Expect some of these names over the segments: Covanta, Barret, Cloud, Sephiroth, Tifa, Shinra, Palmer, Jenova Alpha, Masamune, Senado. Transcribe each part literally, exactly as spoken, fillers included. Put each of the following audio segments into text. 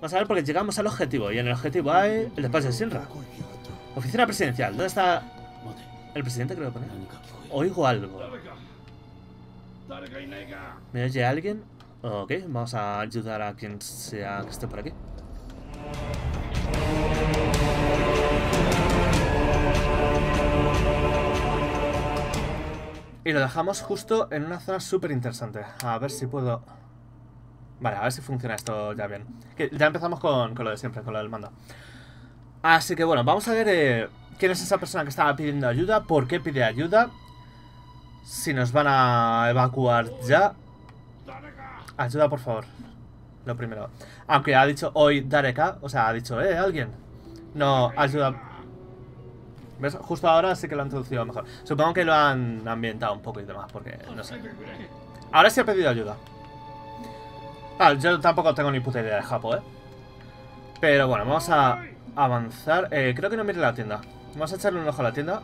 Vamos a ver porque llegamos al objetivo. Y en el objetivo hay el despacho de Shinra. Oficina presidencial. ¿Dónde está el presidente? Creo que pone. Oigo algo. ¿Me oye alguien? Ok, vamos a ayudar a quien sea que esté por aquí. Y lo dejamos justo en una zona súper interesante. A ver si puedo... Vale, a ver si funciona esto ya bien. Que ya empezamos con, con lo de siempre, con lo del mando. Así que bueno, vamos a ver eh, quién es esa persona que estaba pidiendo ayuda, por qué pide ayuda, si nos van a evacuar ya. Ayuda, por favor. Lo primero. Aunque ha dicho hoy Dareka, o sea, ha dicho, eh, alguien. No, ayuda. ¿Ves? Justo ahora sí que lo han traducido mejor. Supongo que lo han ambientado un poco y demás, porque no sé. Ahora sí ha pedido ayuda. Ah, yo tampoco tengo ni puta idea de Japo, ¿eh? Pero bueno, vamos a avanzar. Eh, creo que no mire la tienda. Vamos a echarle un ojo a la tienda.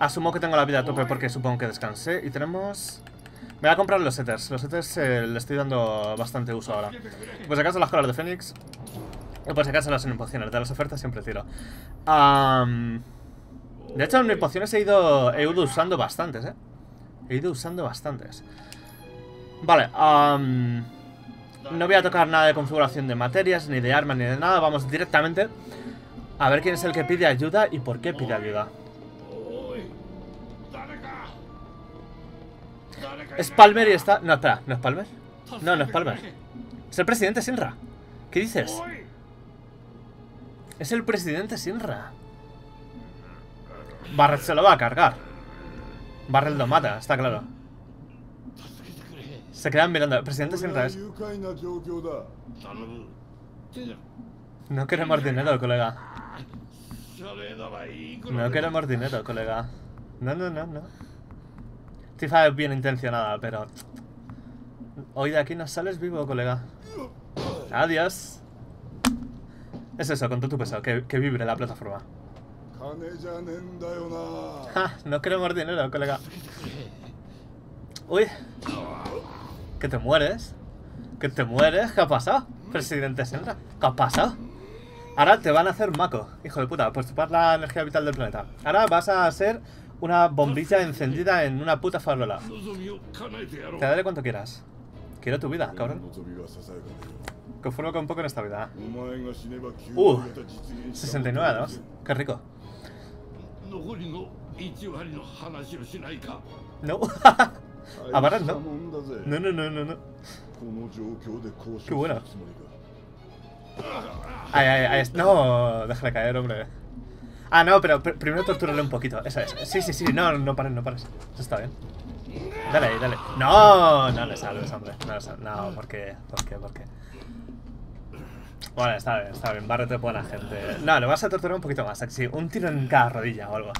Asumo que tengo la vida a tope porque supongo que descansé. Y tenemos... Me voy a comprar los setters. Los setters eh, le estoy dando bastante uso ahora. Pues acaso las colas de Fénix. Y por si acaso las unipociones. De las ofertas siempre tiro. Um... De hecho, las unipociones he ido, he ido usando bastantes, ¿eh? He ido usando bastantes. Vale, um... no voy a tocar nada de configuración de materias, ni de armas, ni de nada. Vamos directamente a ver quién es el que pide ayuda y por qué pide ayuda. Es Palmer y está... No, espera, ¿no es Palmer? No, no es Palmer. Es el presidente Shinra. ¿Qué dices? Es el presidente Shinra. Barret se lo va a cargar. Barret lo mata, está claro. Se quedan mirando. El presidente Shinra es... No queremos dinero, colega. No queremos dinero, colega. No, no, no, no. Tifa es bien intencionada, pero... Hoy de aquí no sales vivo, colega. Adiós. Es eso, con todo tu peso, que, que vibre la plataforma. Ja, no queremos dinero, colega. Uy. Que te mueres. Que te mueres. ¿Qué ha pasado? Presidente Shinra. ¿Qué ha pasado? Ahora te van a hacer maco, hijo de puta, por chupar la energía vital del planeta. Ahora vas a ser... una bombilla encendida en una puta farola. Te daré cuanto quieras. Quiero tu vida, cabrón. Conformo con poco en esta vida. Uh, sesenta y nueve a dos. Qué rico. No. A Barret no. No, no, no, no, no. Qué bueno. Ay, ay, ay. No, déjale caer, hombre. Ah, no, pero pr primero tortúrale un poquito. Esa es. Sí, sí, sí. No, no pares, no pares. Eso está bien. Dale, dale. No, no le salves, hombre. No le salves. No, ¿por qué? ¿Por qué? ¿Por qué? Vale, está bien, está bien. Barrete buena gente. No, lo vas a torturar un poquito más. Sí, un tiro en cada rodilla o algo.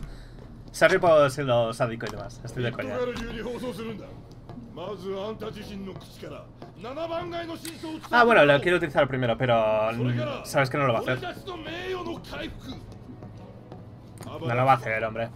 Sorry por si lo sádico y demás. Estoy de coña. Ah, bueno, lo quiero utilizar primero, pero... Sabes que no lo va a hacer. No lo va a hacer, hombre.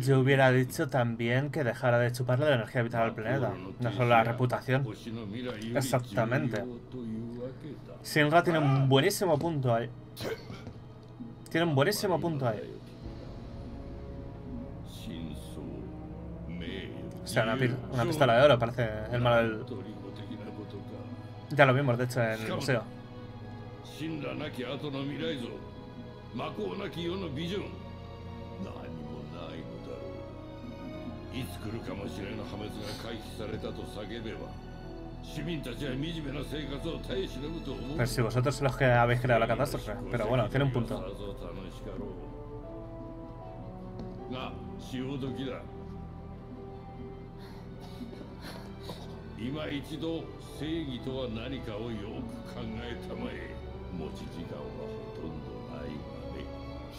Yo hubiera dicho también que dejara de chuparle la energía vital al planeta, no solo la reputación. Exactamente. Shinra tiene un buenísimo punto ahí. Tiene un buenísimo punto ahí. O sea, una, una pistola de oro, parece el malo del... Ya lo vimos, de hecho, en el museo. Pero si vosotros sois los que habéis creado la catástrofe, pero bueno, tiene un punto.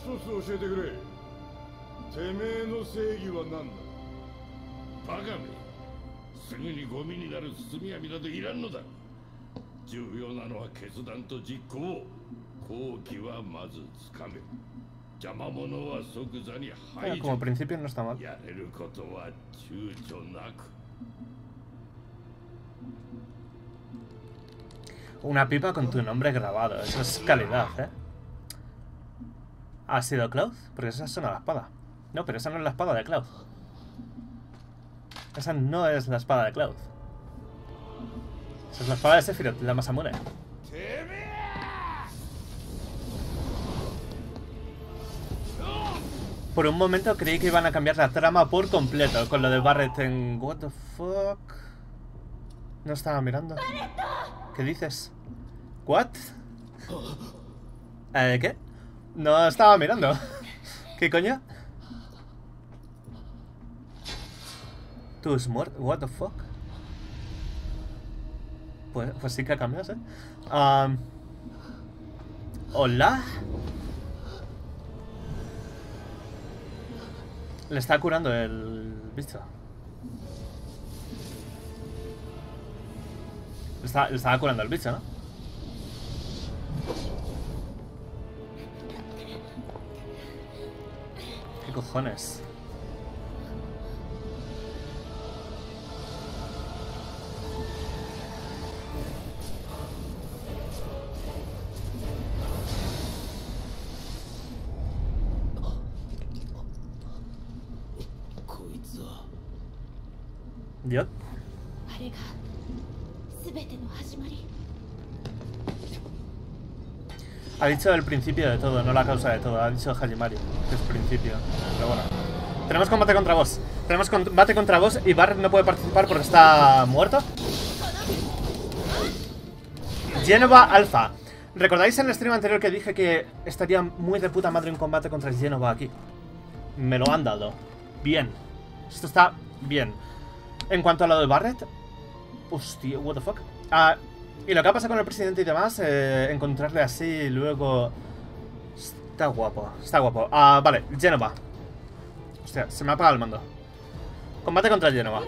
Pero como principio no está mal. Una pipa con tu nombre grabado, eso es calidad, ¿eh? ¿Ha sido Cloud? Porque esa suena a la espada. No, pero esa no es la espada de Cloud. Esa no es la espada de Cloud. Esa es la espada de Sephiroth, la Masamune. Por un momento creí que iban a cambiar la trama por completo con lo de Barret en... What the fuck? No estaba mirando. ¿Qué dices? ¿What? ¿Eh, qué? No estaba mirando. ¿Qué coño? ¿Tú es muerto? ¿What the fuck? Pues, pues sí que ha cambiado, ¿eh? Um, ¿Hola? Le está curando el bicho. Le estaba, le estaba curando el bicho, ¿no? ¿Qué cojones? ¿Dios? Ha dicho el principio de todo, no la causa de todo. Ha dicho Hajimari, que es principio. Pero bueno. Tenemos combate contra vos. Tenemos combate contra vos y Barret no puede participar porque está muerto. Jenova Alpha. ¿Recordáis en el stream anterior que dije que estaría muy de puta madre un combate contra Jenova aquí? Me lo han dado. Bien. Esto está bien. En cuanto a lo de Barret... Hostia, what the fuck. Ah... Y lo que ha pasado con el presidente y demás, eh, encontrarle así y luego... Está guapo, está guapo. Ah, vale, Jenova. Hostia, se me ha apagado el mando. Combate contra Jenova.